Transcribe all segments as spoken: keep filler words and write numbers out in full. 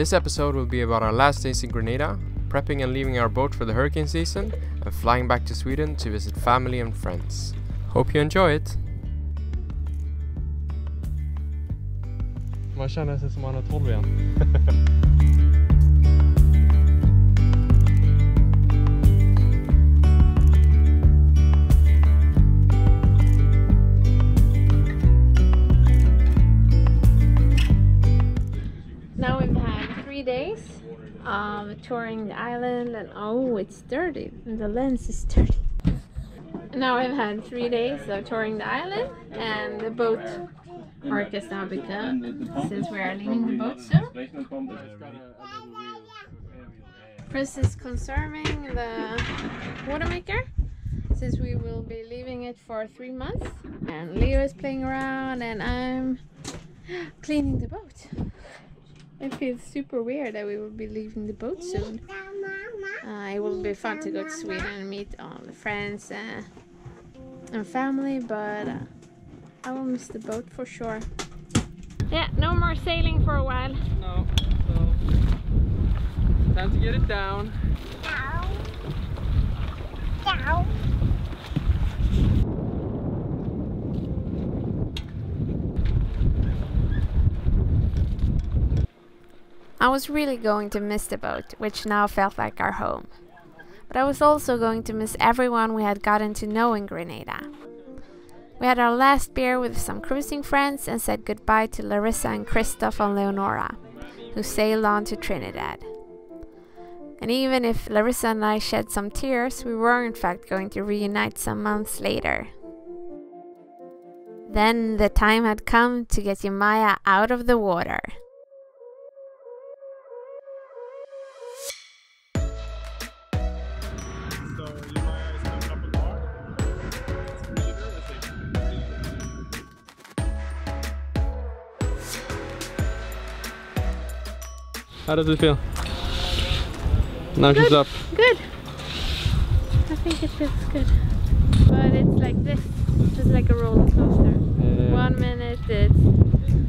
This episode will be about our last days in Grenada, prepping and leaving our boat for the hurricane season, and flying back to Sweden to visit family and friends. Hope you enjoy it! Man känner sig som man har tolv igen. Now we've had three days of touring the island, and oh, it's dirty. The lens is dirty. Now we've had three days of touring the island, and the boat park is now big up since we are leaving the boat soon. Chris is conserving the water maker since we will be leaving it for three months. And Leo is playing around, and I'm cleaning the boat. It feels super weird that we will be leaving the boat soon. Uh, it will be fun to go to Sweden and meet all the friends uh, and family, but uh, I will miss the boat for sure. Yeah, no more sailing for a while. No, so time to get it down. Down. Down. I was really going to miss the boat, which now felt like our home. But I was also going to miss everyone we had gotten to know in Grenada. We had our last beer with some cruising friends and said goodbye to Larissa and Christoph and Leonora, who sailed on to Trinidad. And even if Larissa and I shed some tears, we were in fact going to reunite some months later. Then the time had come to get Yemaya out of the water. How does it feel? Now she's up. Good. I think it feels good. But it's like this. It's just like a roller coaster. Yeah. One minute it's,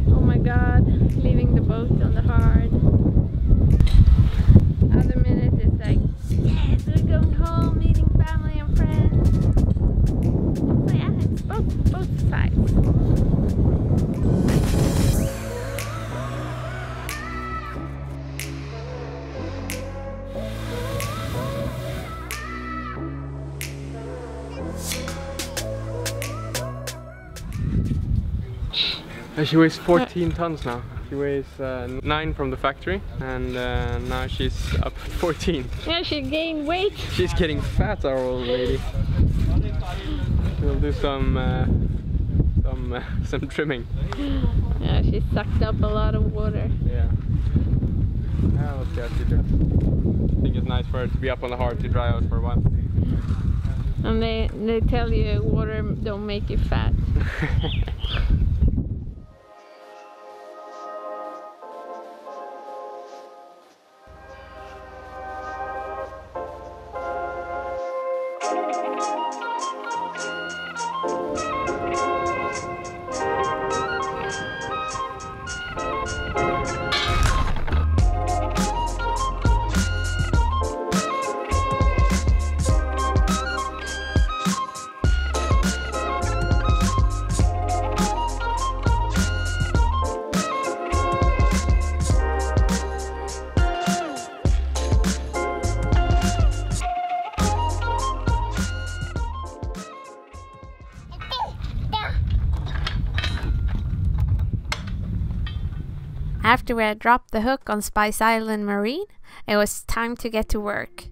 oh my god, leaving the boat on the hard. Other minute it's like, yes, we're going home, meeting family and friends. So yeah, it's both, both sides. She weighs fourteen tons now. She weighs uh, nine from the factory, and uh, now she's up at fourteen. Yeah, she gained weight. She's getting fat, our old lady. We'll do some uh, some uh, some trimming. Yeah, she sucked up a lot of water. Yeah. Yeah, let's go see her. I think it's nice for her to be up on the hard to dry out for a while. And they they tell you water don't make you fat. After we had dropped the hook on Spice Island Marine, it was time to get to work.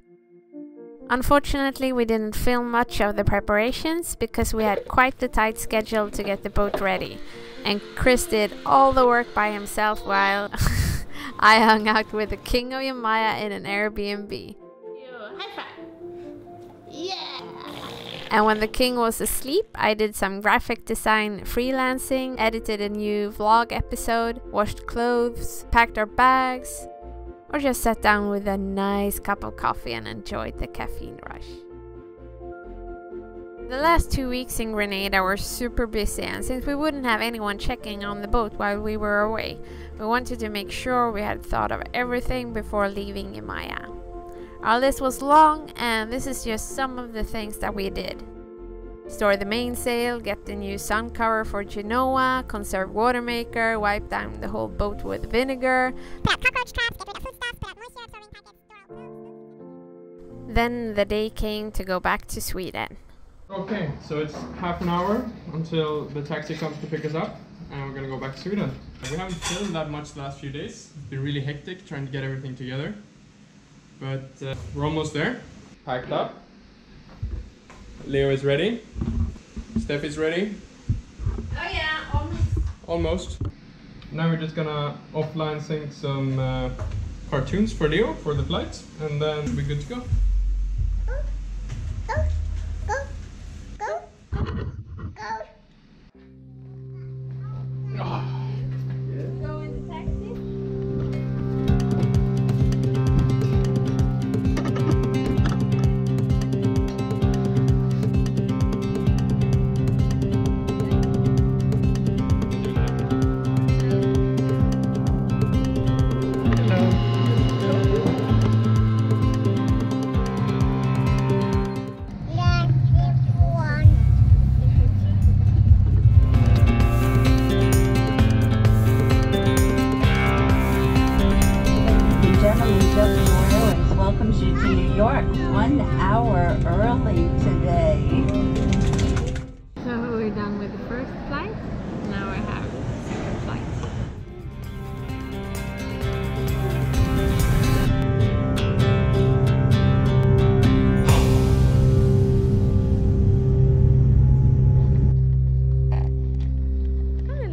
Unfortunately, we didn't film much of the preparations because we had quite the tight schedule to get the boat ready, and Chris did all the work by himself while I hung out with the king of Yemaya in an Airbnb. And when the king was asleep, I did some graphic design freelancing, edited a new vlog episode, washed clothes, packed our bags, or just sat down with a nice cup of coffee and enjoyed the caffeine rush. The last two weeks in Grenada were super busy, and since we wouldn't have anyone checking on the boat while we were away, we wanted to make sure we had thought of everything before leaving Yemaya. Our list was long, and this is just some of the things that we did. Store the mainsail, get the new sun cover for Genoa, conserve water maker, wipe down the whole boat with vinegar, put out cockroach traps, get rid of food stuff, put out moisture absorbing packets, store all food. Then the day came to go back to Sweden. Okay, so it's half an hour until the taxi comes to pick us up, and we're gonna go back to Sweden. We haven't filmed that much the last few days. It's been really hectic trying to get everything together, but uh, we're almost there. Packed up. Leo is ready. Steph is ready. Oh yeah, almost. Almost. Now we're just gonna offline sync some uh, cartoons for Leo for the flight, and then we'll be good to go. Go, go, go, go, go. Oh.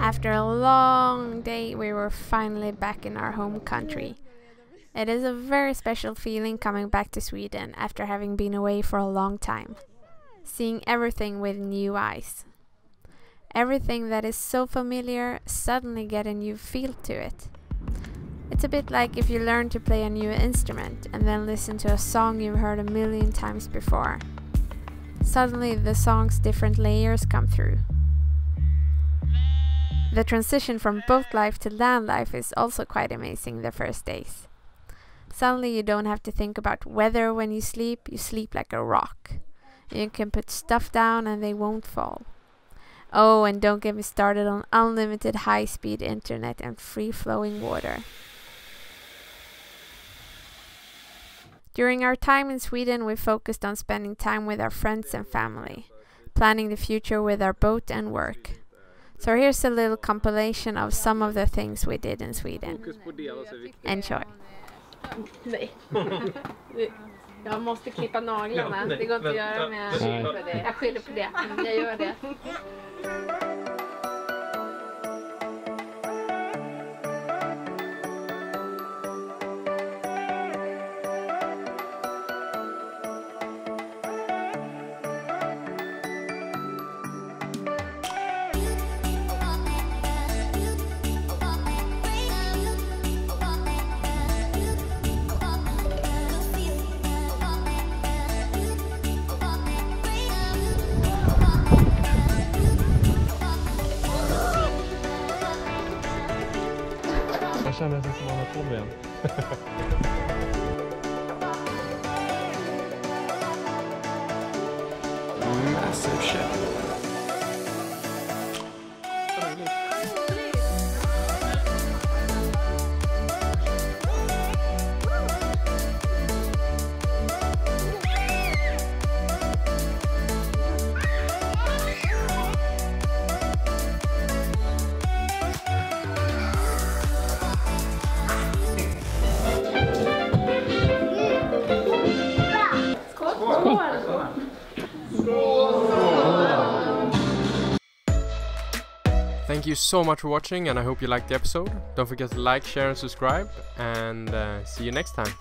After a long day, we were finally back in our home country. It is a very special feeling coming back to Sweden after having been away for a long time. Seeing everything with new eyes. Everything that is so familiar suddenly gets a new feel to it. It's a bit like if you learn to play a new instrument and then listen to a song you've heard a million times before. Suddenly the song's different layers come through. The transition from boat life to land life is also quite amazing the first days. Suddenly you don't have to think about weather when you sleep, you sleep like a rock. You can put stuff down and they won't fall. Oh, and don't get me started on unlimited high-speed internet and free-flowing water. During our time in Sweden, we focused on spending time with our friends and family, planning the future with our boat and work. So here's a little compilation of some of the things we did in Sweden. Enjoy! Nej. Jag måste klippa naglarna. Det går inte att göra med det. Jag skyller på det. Jag gör det. Jag känner sig som han har på mig igen. Massive shit. Thank you so much for watching, and I hope you liked the episode. Don't forget to like, share and subscribe, and uh, see you next time.